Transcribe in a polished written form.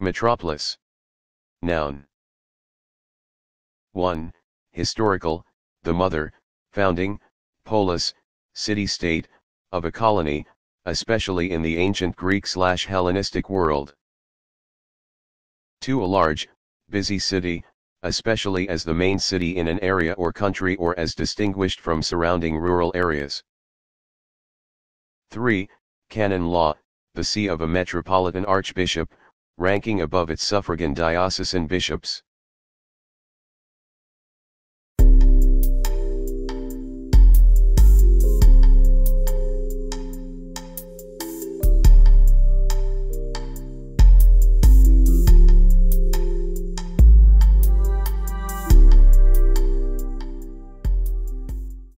Metropolis. Noun. 1. Historical, the mother, founding, polis, city-state, of a colony, especially in the ancient Greek/Hellenistic world. 2. A large, busy city, especially as the main city in an area or country or as distinguished from surrounding rural areas. 3. Canon law, the see of a metropolitan archbishop, ranking above its suffragan diocesan bishops.